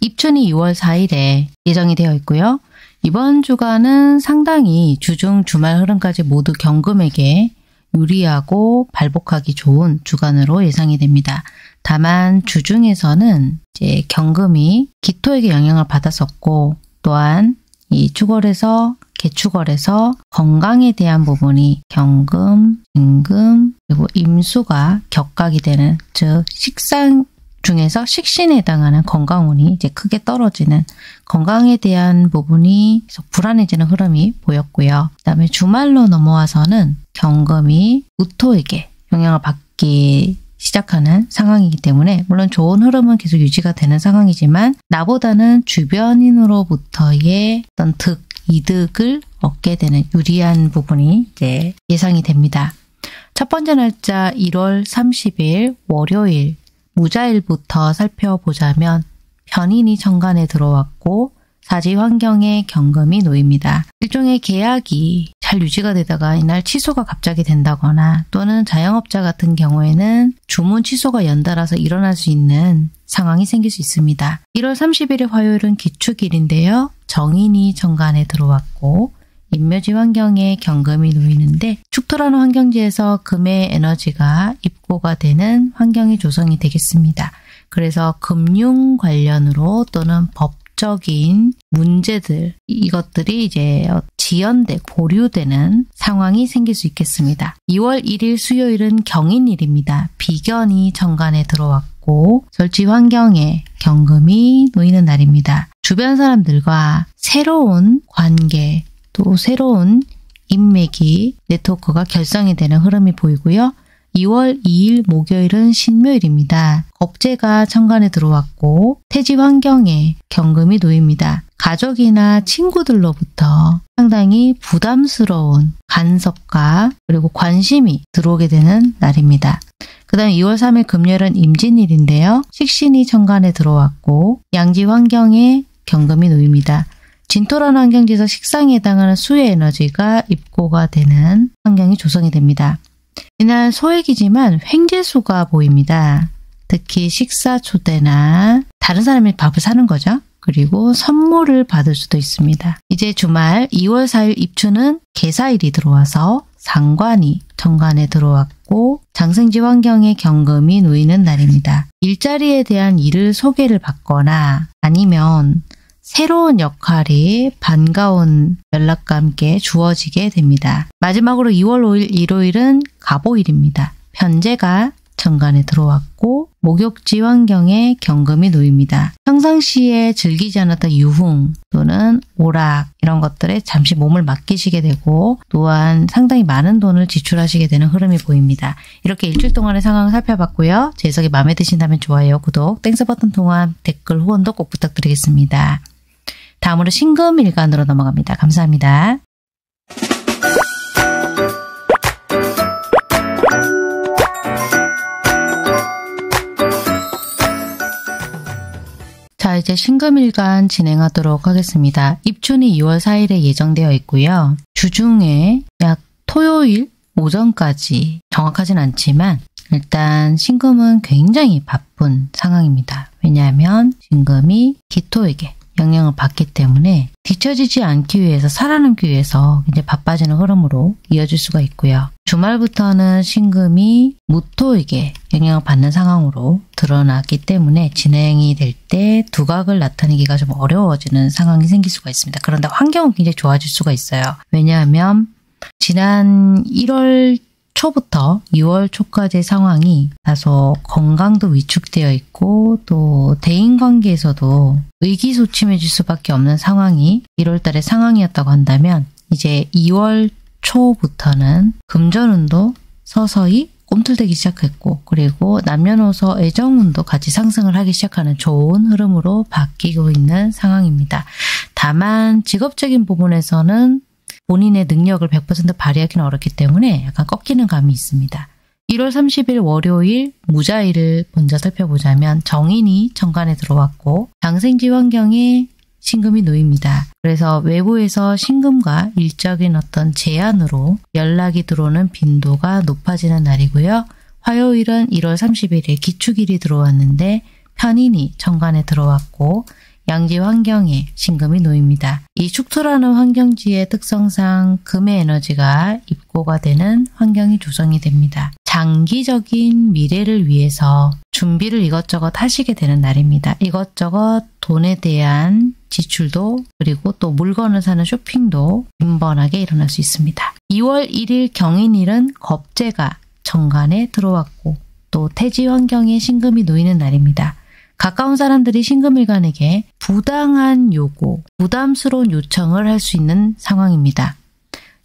입춘이 2월 4일에 예정이 되어 있고요. 이번 주간은 상당히 주중 주말 흐름까지 모두 경금에게 유리하고 발복하기 좋은 주간으로 예상이 됩니다. 다만 주중에서는 이제 경금이 기토에게 영향을 받았었고 또한 이 축월에서 개축월에서 건강에 대한 부분이 경금, 신금 그리고 임수가 격각이 되는 즉 식상 중에서 식신에 해당하는 건강운이 이제 크게 떨어지는 건강에 대한 부분이 불안해지는 흐름이 보였고요. 그다음에 주말로 넘어와서는 경금이 무토에게 영향을 받기 시작하는 상황이기 때문에 물론 좋은 흐름은 계속 유지가 되는 상황이지만 나보다는 주변인으로부터의 어떤 이득을 얻게 되는 유리한 부분이 이제 예상이 됩니다. 첫 번째 날짜 1월 30일 월요일 무자일부터 살펴보자면 편인이 천간에 들어왔고 사지 환경에 경금이 놓입니다. 일종의 계약이 잘 유지가 되다가 이날 취소가 갑자기 된다거나 또는 자영업자 같은 경우에는 주문 취소가 연달아서 일어날 수 있는 상황이 생길 수 있습니다. 1월 31일 화요일은 기축일인데요. 정인이 천간에 들어왔고 인묘지 환경에 경금이 놓이는데 축토라는 환경지에서 금의 에너지가 입고가 되는 환경이 조성이 되겠습니다. 그래서 금융 관련으로 또는 법적인 문제들 이것들이 이제 지연되고 보류되는 상황이 생길 수 있겠습니다. 2월 1일 수요일은 경인일입니다. 비견이 정관에 들어왔고 절지 환경에 경금이 놓이는 날입니다. 주변 사람들과 새로운 관계 또 새로운 인맥이 네트워크가 결성이 되는 흐름이 보이고요. 2월 2일 목요일은 신묘일입니다. 겁재가 천간에 들어왔고 태지 환경에 경금이 놓입니다. 가족이나 친구들로부터 상당히 부담스러운 간섭과 그리고 관심이 들어오게 되는 날입니다. 그 다음 2월 3일 금요일은 임진일인데요. 식신이 천간에 들어왔고 양지 환경에 경금이 놓입니다. 진토라는 환경지에서 식상에 해당하는 수의 에너지가 입고가 되는 환경이 조성이 됩니다. 이날 소액이지만 횡재수가 보입니다. 특히 식사 초대나 다른 사람이 밥을 사는 거죠. 그리고 선물을 받을 수도 있습니다. 이제 주말 2월 4일 입춘은 계사일이 들어와서 상관이 정관에 들어왔고 장생지 환경에 경금이 놓이는 날입니다. 일자리에 대한 일을 소개를 받거나 아니면 새로운 역할이 반가운 연락과 함께 주어지게 됩니다. 마지막으로 2월 5일 일요일은 갑오일입니다. 편재가 정관에 들어왔고 목욕지 환경에 경금이 놓입니다. 평상시에 즐기지 않았던 유흥 또는 오락 이런 것들에 잠시 몸을 맡기시게 되고 또한 상당히 많은 돈을 지출하시게 되는 흐름이 보입니다. 이렇게 일주일 동안의 상황을 살펴봤고요. 제 해석이 마음에 드신다면 좋아요, 구독, 땡스 버튼 통합, 댓글, 후원도 꼭 부탁드리겠습니다. 다음으로 신금 일간으로 넘어갑니다. 감사합니다. 자, 이제 신금일간 진행하도록 하겠습니다. 입춘이 2월 4일에 예정되어 있고요. 주중에 약 토요일 오전까지 정확하진 않지만 일단 신금은 굉장히 바쁜 상황입니다. 왜냐하면 신금이 기토에게 영향을 받기 때문에 뒤처지지 않기 위해서 살아남기 위해서 이제 바빠지는 흐름으로 이어질 수가 있고요. 주말부터는 신금이 무토에게 영향을 받는 상황으로 드러나기 때문에 진행이 될 때 두각을 나타내기가 좀 어려워지는 상황이 생길 수가 있습니다. 그런데 환경은 굉장히 좋아질 수가 있어요. 왜냐하면 지난 1월 초부터 6월 초까지의 상황이 다소 건강도 위축되어 있고 또 대인관계에서도 의기소침해질 수밖에 없는 상황이 1월달의 상황이었다고 한다면 이제 2월 초부터는 금전운도 서서히 꿈틀대기 시작했고 그리고 남녀노소 애정운도 같이 상승을 하기 시작하는 좋은 흐름으로 바뀌고 있는 상황입니다. 다만 직업적인 부분에서는 본인의 능력을 100% 발휘하기는 어렵기 때문에 약간 꺾이는 감이 있습니다. 1월 30일 월요일 무자일을 먼저 살펴보자면 정인이 정관에 들어왔고 장생지 환경에 신금이 놓입니다. 그래서 외부에서 신금과 일적인 어떤 제안으로 연락이 들어오는 빈도가 높아지는 날이고요. 화요일은 1월 30일에 기축일이 들어왔는데 편인이 정관에 들어왔고 양지 환경에 신금이 놓입니다. 이 축토라는 환경지의 특성상 금의 에너지가 입고가 되는 환경이 조성이 됩니다. 장기적인 미래를 위해서 준비를 이것저것 하시게 되는 날입니다. 이것저것 돈에 대한 지출도 그리고 또 물건을 사는 쇼핑도 빈번하게 일어날 수 있습니다. 2월 1일 경인일은 겁재가 정관에 들어왔고 또 태지 환경에 신금이 놓이는 날입니다. 가까운 사람들이 신금일간에게 부당한 요구, 부담스러운 요청을 할 수 있는 상황입니다.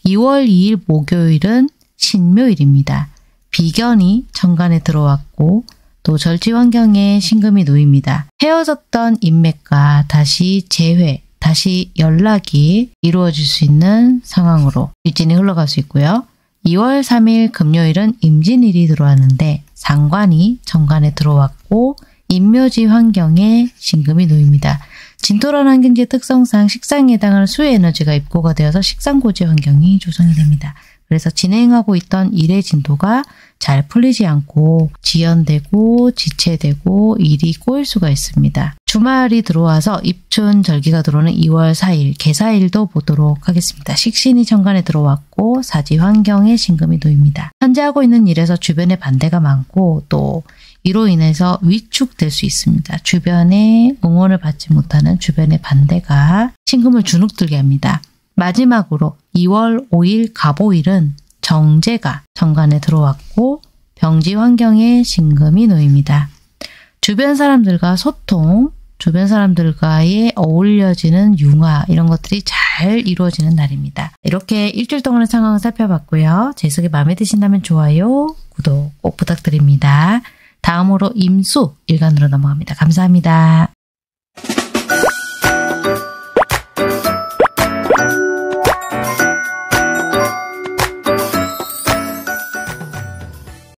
2월 2일 목요일은 신묘일입니다. 비견이 정관에 들어왔고 또 절지 환경에 신금이 놓입니다. 헤어졌던 인맥과 다시 재회, 다시 연락이 이루어질 수 있는 상황으로 일진이 흘러갈 수 있고요. 2월 3일 금요일은 임진일이 들어왔는데 상관이 정관에 들어왔고 인묘지 환경에 신금이 놓입니다. 진토란 환경지의 특성상 식상에 해당하는 수의 에너지가 입고가 되어서 식상고지 환경이 조성이 됩니다. 그래서 진행하고 있던 일의 진도가 잘 풀리지 않고 지연되고 지체되고 일이 꼬일 수가 있습니다. 주말이 들어와서 입춘 절기가 들어오는 2월 4일 개사일도 보도록 하겠습니다. 식신이 정관에 들어왔고 사지 환경에 신금이 놓입니다. 현재 하고 있는 일에서 주변에 반대가 많고 또 이로 인해서 위축될 수 있습니다. 주변에 응원을 받지 못하는 주변의 반대가 신금을 주눅들게 합니다. 마지막으로 2월 5일 갑오일은 정제가 정관에 들어왔고 병지 환경에 신금이 놓입니다. 주변 사람들과 소통, 주변 사람들과의 어울려지는 융화 이런 것들이 잘 이루어지는 날입니다. 이렇게 일주일 동안의 상황을 살펴봤고요. 제 해석이 마음에 드신다면 좋아요, 구독 꼭 부탁드립니다. 다음으로 임수 일간으로 넘어갑니다. 감사합니다.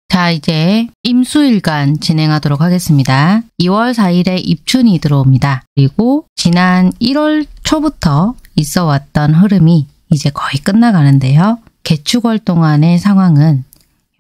자, 이제 임수일간 진행하도록 하겠습니다. 2월 4일에 입춘이 들어옵니다. 그리고 지난 1월 초부터 있어 왔던 흐름이 이제 거의 끝나가는데요. 개축월 동안의 상황은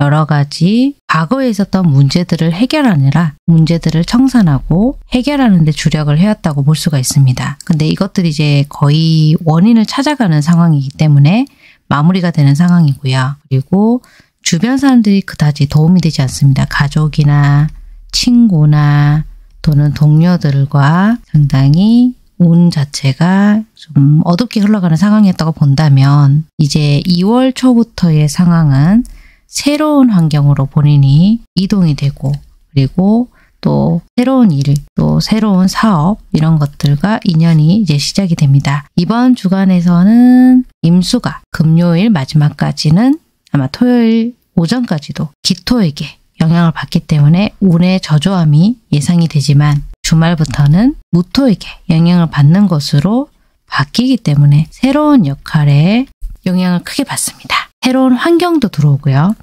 여러 가지 과거에 있었던 문제들을 해결하느라 문제들을 청산하고 해결하는 데 주력을 해왔다고 볼 수가 있습니다. 근데 이것들이 이제 거의 원인을 찾아가는 상황이기 때문에 마무리가 되는 상황이고요. 그리고 주변 사람들이 그다지 도움이 되지 않습니다. 가족이나 친구나 또는 동료들과 상당히 운 자체가 좀 어둡게 흘러가는 상황이었다고 본다면 이제 2월 초부터의 상황은 새로운 환경으로 본인이 이동이 되고 그리고 또 새로운 일, 또 새로운 사업 이런 것들과 인연이 이제 시작이 됩니다. 이번 주간에서는 임수가 금요일 마지막까지는 아마 토요일 오전까지도 기토에게 영향을 받기 때문에 운의 저조함이 예상이 되지만 주말부터는 무토에게 영향을 받는 것으로 바뀌기 때문에 새로운 역할에 영향을 크게 받습니다. 새로운 환경도 들어오고요.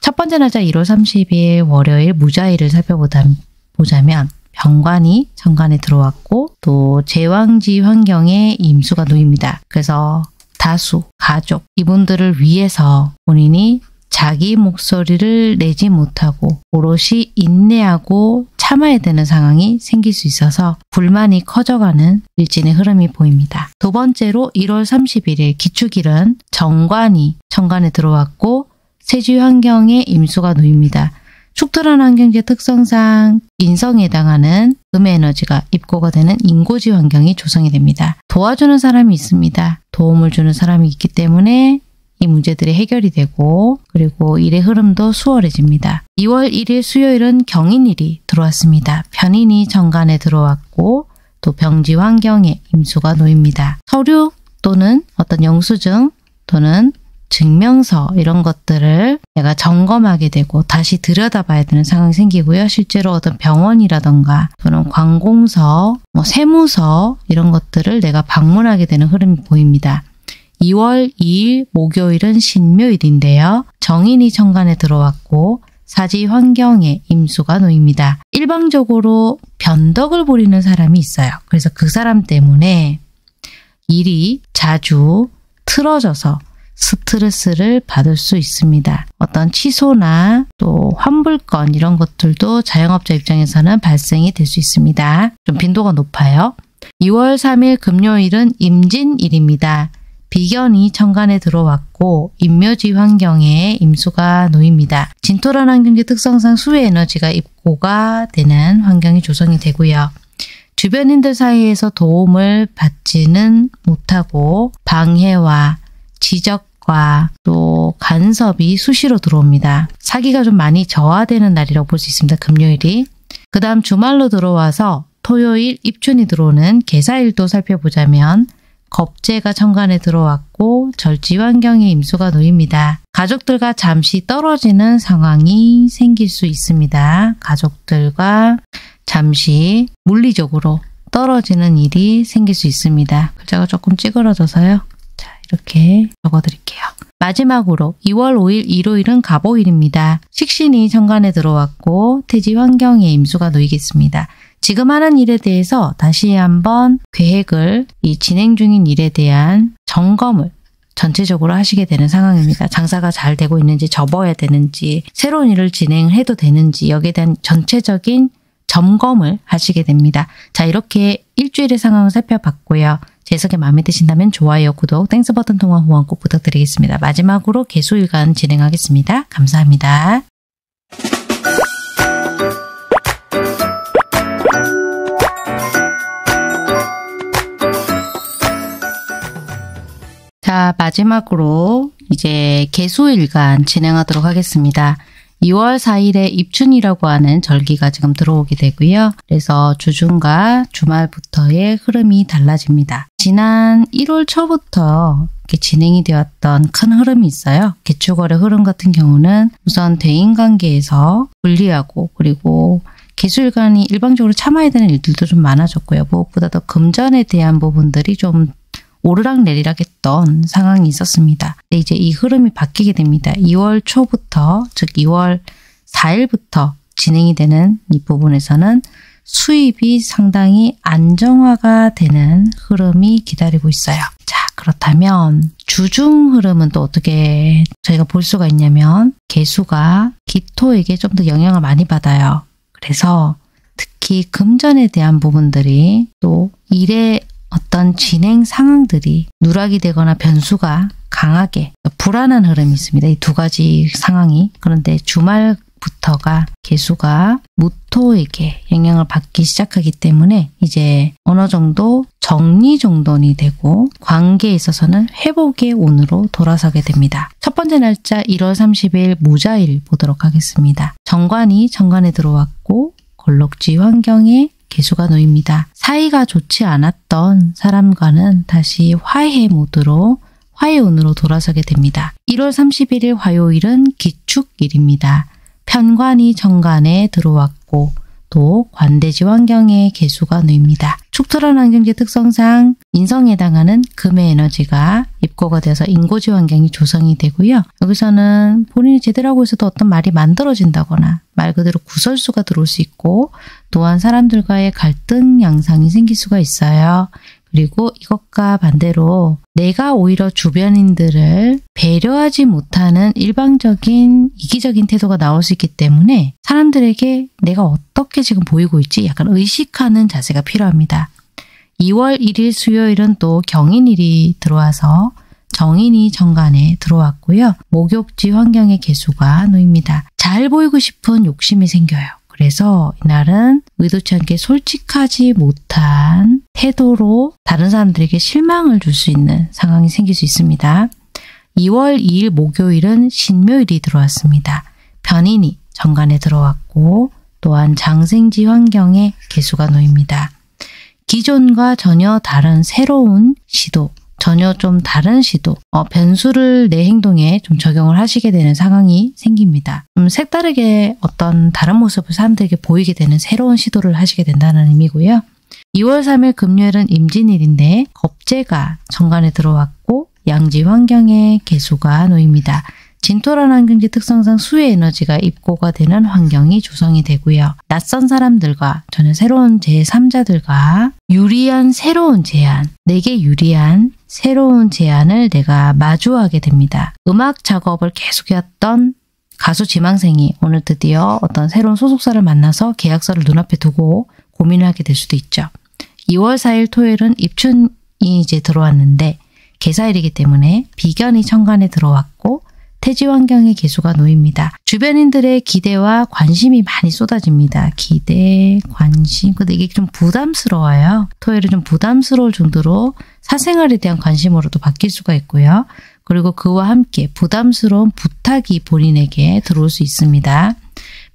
첫 번째 날짜 1월 30일 월요일 무자일을 살펴보자면 병관이 정관에 들어왔고 또 제왕지 환경에 임수가 놓입니다. 그래서 다수, 가족, 이분들을 위해서 본인이 자기 목소리를 내지 못하고 오롯이 인내하고 참아야 되는 상황이 생길 수 있어서 불만이 커져가는 일진의 흐름이 보입니다. 두 번째로 1월 31일 기축일은 정관이 정관에 들어왔고 세지 환경에 임수가 놓입니다. 축토라는 환경지의 특성상 인성에 해당하는 음의 에너지가 입고가 되는 인고지 환경이 조성이 됩니다. 도와주는 사람이 있습니다. 도움을 주는 사람이 있기 때문에 이 문제들이 해결이 되고 그리고 일의 흐름도 수월해집니다. 2월 1일 수요일은 경인일이 들어왔습니다. 편인이 정관에 들어왔고 또 병지 환경에 임수가 놓입니다. 서류 또는 어떤 영수증 또는 증명서 이런 것들을 내가 점검하게 되고 다시 들여다봐야 되는 상황이 생기고요. 실제로 어떤 병원이라던가 또는 관공서, 세무서 이런 것들을 내가 방문하게 되는 흐름이 보입니다. 2월 2일 목요일은 신묘일인데요. 정인이 정관에 들어왔고 사지 환경에 임수가 놓입니다. 일방적으로 변덕을 부리는 사람이 있어요. 그래서 그 사람 때문에 일이 자주 틀어져서 스트레스를 받을 수 있습니다. 어떤 취소나 또 환불건 이런 것들도 자영업자 입장에서는 발생이 될 수 있습니다. 좀 빈도가 높아요. 2월 3일 금요일은 임진일입니다. 비견이 정관에 들어왔고 인묘지 환경에 임수가 놓입니다. 진토라는 환경지 특성상 수의 에너지가 입고가 되는 환경이 조성이 되고요. 주변인들 사이에서 도움을 받지는 못하고 방해와 지적과 또 간섭이 수시로 들어옵니다. 사기가 좀 많이 저하되는 날이라고 볼 수 있습니다. 금요일이. 그 다음 주말로 들어와서 토요일 입춘이 들어오는 개사일도 살펴보자면 겁재가 정관에 들어왔고 절지 환경에 임수가 놓입니다. 가족들과 잠시 떨어지는 상황이 생길 수 있습니다. 가족들과 잠시 물리적으로 떨어지는 일이 생길 수 있습니다. 글자가 조금 찌그러져서요. 자, 이렇게 적어드릴게요. 마지막으로 2월 5일 일요일은 갑오일입니다. 식신이 천간에 들어왔고 태지 환경에 임수가 놓이겠습니다. 지금 하는 일에 대해서 다시 한번 계획을, 이 진행 중인 일에 대한 점검을 전체적으로 하시게 되는 상황입니다. 장사가 잘 되고 있는지, 접어야 되는지, 새로운 일을 진행해도 되는지, 여기에 대한 전체적인 점검을 하시게 됩니다. 자, 이렇게 일주일의 상황을 살펴봤고요. 제 해석이 마음에 드신다면 좋아요, 구독, 땡스 버튼 통화 후원 꼭 부탁드리겠습니다. 마지막으로 개수일간 진행하겠습니다. 감사합니다. 자, 마지막으로 이제 개수일간 진행하도록 하겠습니다. 2월 4일에 입춘이라고 하는 절기가 지금 들어오게 되고요. 그래서 주중과 주말부터의 흐름이 달라집니다. 지난 1월 초부터 이렇게 진행이 되었던 큰 흐름이 있어요. 개축월의 흐름 같은 경우는 우선 대인관계에서 분리하고, 그리고 개수일간이 일방적으로 참아야 되는 일들도 좀 많아졌고요. 무엇보다도 금전에 대한 부분들이 좀 오르락내리락 했던 상황이 있었습니다. 근데 이제 이 흐름이 바뀌게 됩니다. 2월 초부터, 즉 2월 4일부터 진행이 되는 이 부분에서는 수입이 상당히 안정화가 되는 흐름이 기다리고 있어요. 자, 그렇다면 주중 흐름은 또 어떻게 저희가 볼 수가 있냐면, 개수가 기토에게 좀 더 영향을 많이 받아요. 그래서 특히 금전에 대한 부분들이, 또 일에 어떤 진행 상황들이 누락이 되거나 변수가 강하게, 불안한 흐름이 있습니다. 이 두 가지 상황이. 그런데 주말부터가 개수가 무토에게 영향을 받기 시작하기 때문에 이제 어느 정도 정리정돈이 되고 관계에 있어서는 회복의 운으로 돌아서게 됩니다. 첫 번째 날짜 1월 30일 무자일 보도록 하겠습니다. 정관이 정관에 들어왔고 걸록지 환경에 개수가 놓입니다. 사이가 좋지 않았던 사람과는 다시 화해 모드로, 화해 운으로 돌아서게 됩니다. 1월 31일 화요일은 기축일입니다. 편관이 정관에 들어왔고 또 관대지 환경에 개수가 놓입니다. 축토란 환경지 특성상 인성에 해당하는 금의 에너지가 입고가 되어서 인고지 환경이 조성이 되고요. 여기서는 본인이 제대로 하고 있어도 어떤 말이 만들어진다거나 말 그대로 구설수가 들어올 수 있고, 또한 사람들과의 갈등 양상이 생길 수가 있어요. 그리고 이것과 반대로 내가 오히려 주변인들을 배려하지 못하는 일방적인 이기적인 태도가 나올 수 있기 때문에 사람들에게 내가 어떻게 지금 보이고 있지? 약간 의식하는 자세가 필요합니다. 2월 1일 수요일은 또 경인일이 들어와서 정인이 정관에 들어왔고요. 목욕지 환경의 개수가 놓입니다. 잘 보이고 싶은 욕심이 생겨요. 그래서 이날은 의도치 않게 솔직하지 못한 태도로 다른 사람들에게 실망을 줄 수 있는 상황이 생길 수 있습니다. 2월 2일 목요일은 신묘일이 들어왔습니다. 변인이 정관에 들어왔고 또한 장생지 환경에 개수가 놓입니다. 기존과 전혀 다른 새로운 시도, 전혀 좀 다른 시도, 변수를 내 행동에 좀 적용을 하시게 되는 상황이 생깁니다. 좀 색다르게 어떤 다른 모습을 사람들에게 보이게 되는 새로운 시도를 하시게 된다는 의미고요. 2월 3일 금요일은 임진일인데 겁재가 정관에 들어왔고 양지 환경에 개수가 놓입니다. 진토란 환경지 특성상 수의 에너지가 입고가 되는 환경이 조성이 되고요. 낯선 사람들과 전혀 새로운 제3자들과 유리한 새로운 제안, 내게 유리한 새로운 제안을 내가 마주하게 됩니다. 음악 작업을 계속해왔던 가수 지망생이 오늘 드디어 어떤 새로운 소속사를 만나서 계약서를 눈앞에 두고 고민을 하게 될 수도 있죠. 2월 4일 토요일은 입춘이 이제 들어왔는데 계사일이기 때문에 비견이 천간에 들어왔고 태지 환경의 개수가 놓입니다. 주변인들의 기대와 관심이 많이 쏟아집니다. 기대, 관심, 근데 이게 좀 부담스러워요. 토요일은 좀 부담스러울 정도로 사생활에 대한 관심으로도 바뀔 수가 있고요. 그리고 그와 함께 부담스러운 부탁이 본인에게 들어올 수 있습니다.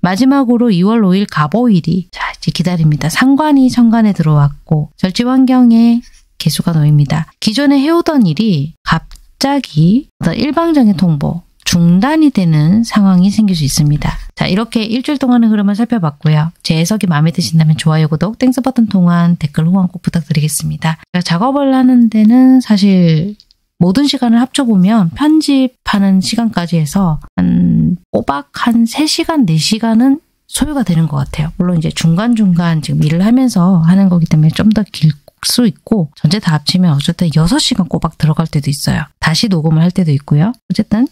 마지막으로 2월 5일 갑오일이 자, 이제 기다립니다. 상관이 천간에 들어왔고 절지 환경에 개수가 놓입니다. 기존에 해오던 일이 갑자기 어떤 일방적인 통보, 중단이 되는 상황이 생길 수 있습니다. 자, 이렇게 일주일 동안의 흐름을 살펴봤고요. 제 해석이 마음에 드신다면 좋아요, 구독, 땡스 버튼 통한 댓글 후원 꼭 부탁드리겠습니다. 제가 작업을 하는 데는 사실 모든 시간을 합쳐보면 편집하는 시간까지 해서 한 꼬박 한 3시간, 4시간은 소요가 되는 것 같아요. 물론 이제 중간중간 지금 일을 하면서 하는 거기 때문에 좀 더 길 수 있고 전체 다 합치면 어쨌든 6시간 꼬박 들어갈 때도 있어요. 다시 녹음을 할 때도 있고요. 어쨌든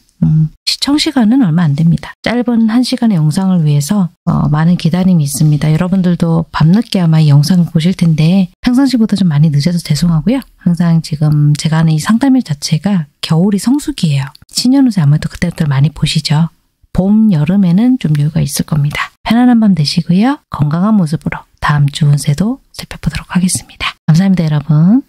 시청 시간은 얼마 안 됩니다. 짧은 1시간의 영상을 위해서 많은 기다림이 있습니다. 여러분들도 밤늦게 아마 이 영상을 보실 텐데 평상시보다 좀 많이 늦어서 죄송하고요. 항상 지금 제가 하는 이 상담일 자체가 겨울이 성수기예요. 신년운세 아무래도 그때부터 많이 보시죠. 봄, 여름에는 좀 여유가 있을 겁니다. 편안한 밤 되시고요. 건강한 모습으로 다음 주 운세도 살펴보도록 하겠습니다. 감사합니다, 여러분.